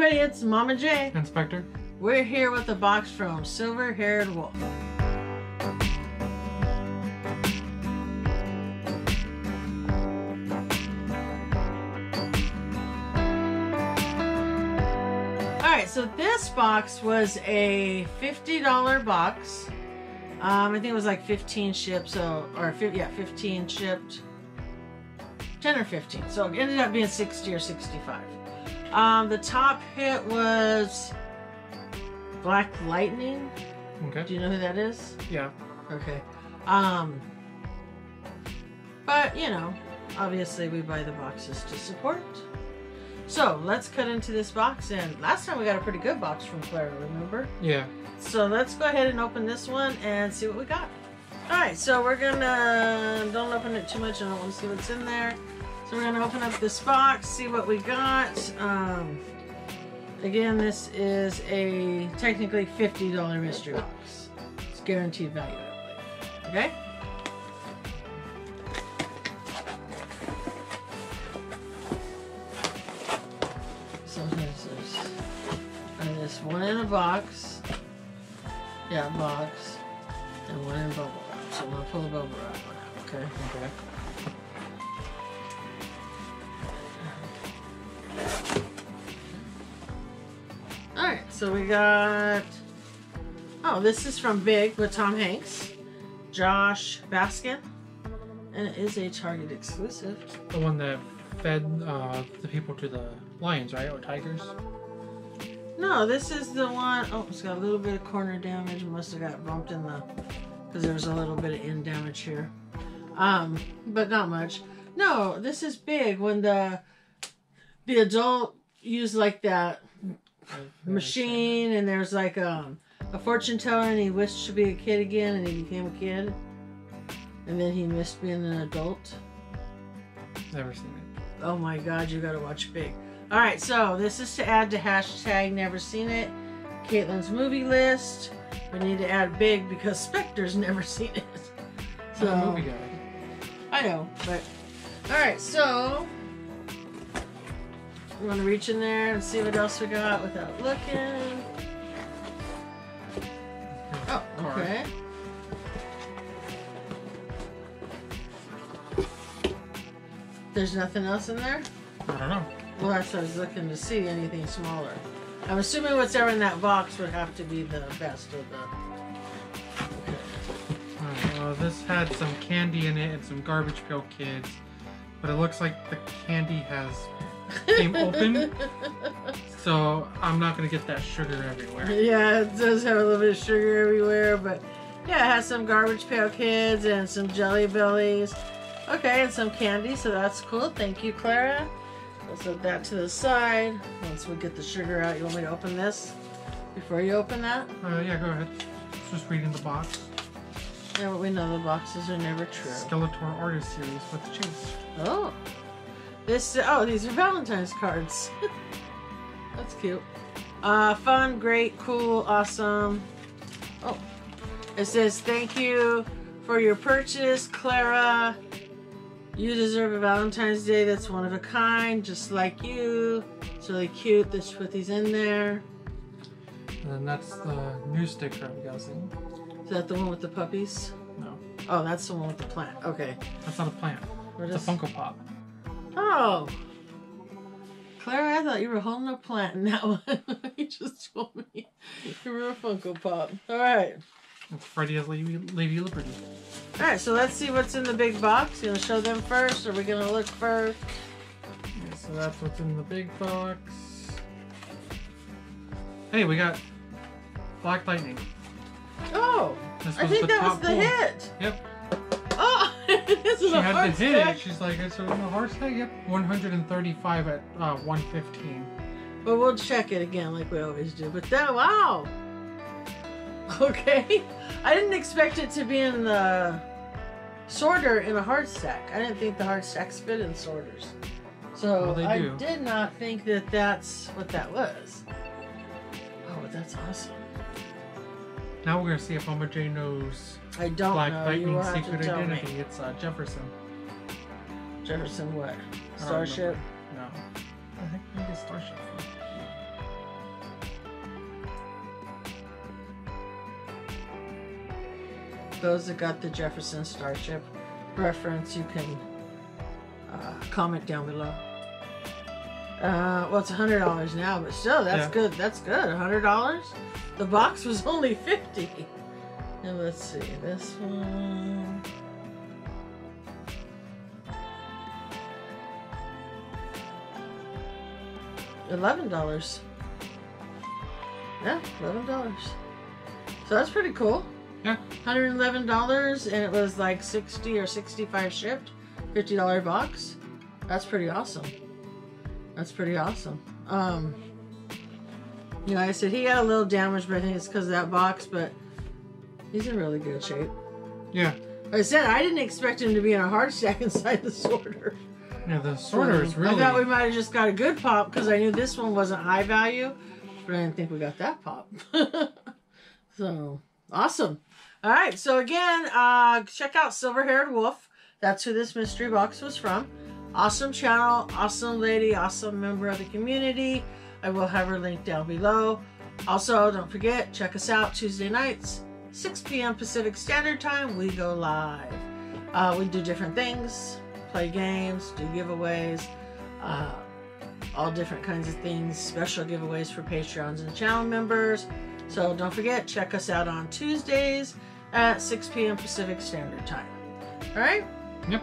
everybody, it's Mama Jay and Spectre. We're here with the box from Silver Haired Wolf. Alright, so this box was a $50 box. I think it was like 15 shipped, so, or yeah, 15 shipped. 10 or 15, so it ended up being 60 or 65. The top hit was Black Lightning. Okay. Do you know who that is? Yeah. Okay. But, you know, obviously we buy the boxes to support. So let's cut into this box, and last time we got a pretty good box from Clara, remember? Yeah. So let's go ahead and open this one and see what we got. Alright, so we're gonna, don't open it too much, I don't want to see what's in there. So we're gonna open up this box, see what we got. Again, this is a technically $50 mystery box. It's guaranteed value, I believe. Okay? There's one in a box, yeah, box, and one in bubble wrap. So I'm gonna pull the bubble wrap one out, okay? Okay. All right, so we got. Oh, this is from Big with Tom Hanks, Josh Baskin, and it is a Target exclusive. The one that fed the people to the lions, right, or tigers? No, this is the one, oh, it's got a little bit of corner damage. It must have got bumped in the, because there was a little bit of end damage here. But not much. No, this is Big when the adult used like that machine, and there's like a fortune teller, and he wished to be a kid again, and he became a kid. And then he missed being an adult. Never seen it. Oh my God, you gotta watch Big. All right, so this is to add to hashtag never seen it, Caitlin's movie list. We need to add Big because Spectre's never seen it. So I'm a movie guy. I know, but all right, so I'm gonna reach in there and see what else we got without looking. Oh, okay. There's nothing else in there? I don't know. Well, that's what I was looking to see, anything smaller. I'm assuming whatever in that box would have to be the best of the... Okay. Well, this had some candy in it and some Garbage Pail Kids, but it looks like the candy has came open, so I'm not going to get that sugar everywhere. Yeah, it does have a little bit of sugar everywhere, but yeah, it has some Garbage Pail Kids and some Jelly Bellies. Okay, and some candy, so that's cool. Thank you, Clara. Let's put that to the side. Once we get the sugar out, you want me to open this before you open that? Yeah, go ahead. Just reading the box. Yeah, but we know the boxes are never true. Skeletor Artist Series with the Chase. Oh. This, oh, these are Valentine's cards. That's cute. Fun, great, cool, awesome. Oh. It says, thank you for your purchase, Clara. You deserve a Valentine's Day that's one of a kind, just like you. It's really cute that she put these in there. And that's the new sticker, I'm guessing. Is that the one with the puppies? No. Oh, that's the one with the plant. Okay. That's not a plant. It's a Funko Pop. Oh. Clara, I thought you were holding a plant in that one. You just told me you were a Funko Pop. All right. It's Freddy as Lady Liberty. Alright, so let's see what's in the big box. You gonna show them first, or are we gonna look first? Yeah, so that's what's in the big box. Hey, we got Black Lightning. Oh! I think that was the hit! Yep. Oh! This is a hard stack. She had the hit. She's like, it's a hard stack? Yep. 135 at 115. But we'll check it again like we always do. But that, wow! Okay, I didn't expect it to be in the sorter in a hard stack. I didn't think the hard stacks fit in sorters. So well, I did not think that that's what that was. Oh, that's awesome. Now we're going to see if Mama Jay knows I don't Black know. Lightning's secret identity. Me. It's Jefferson. Jefferson what? Starship? No. I think it's Starship. those that got the Jefferson Starship reference, you can comment down below. Well, it's $100 now, but still, that's good. That's good. $100. The box was only $50. And let's see this one. $11. Yeah, $11. So that's pretty cool. Yeah. $111, and it was like 60 or 65 shipped. $50 box. That's pretty awesome. That's pretty awesome. You know, I said he got a little damage, but I think it's because of that box, but he's in really good shape. Yeah. Like I said, I didn't expect him to be in a hard stack inside the sorter. Yeah, the sorter is really... I thought we might have just got a good pop because I knew this one wasn't high value, but I didn't think we got that pop. So, awesome. All right, so again, check out Silver Haired Wolf. That's who this mystery box was from. Awesome channel, awesome lady, awesome member of the community. I will have her link down below. Also, don't forget, check us out Tuesday nights, 6 p.m. Pacific Standard Time. We go live. We do different things, play games, do giveaways, all different kinds of things, special giveaways for Patreons and channel members. So don't forget, check us out on Tuesdays at 6 p.m. Pacific Standard Time. All right? Yep.